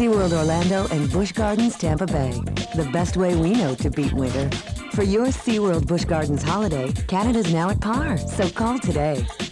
SeaWorld Orlando and Busch Gardens Tampa Bay, the best way we know to beat winter. For your SeaWorld Busch Gardens holiday, Canada's now at par, so call today.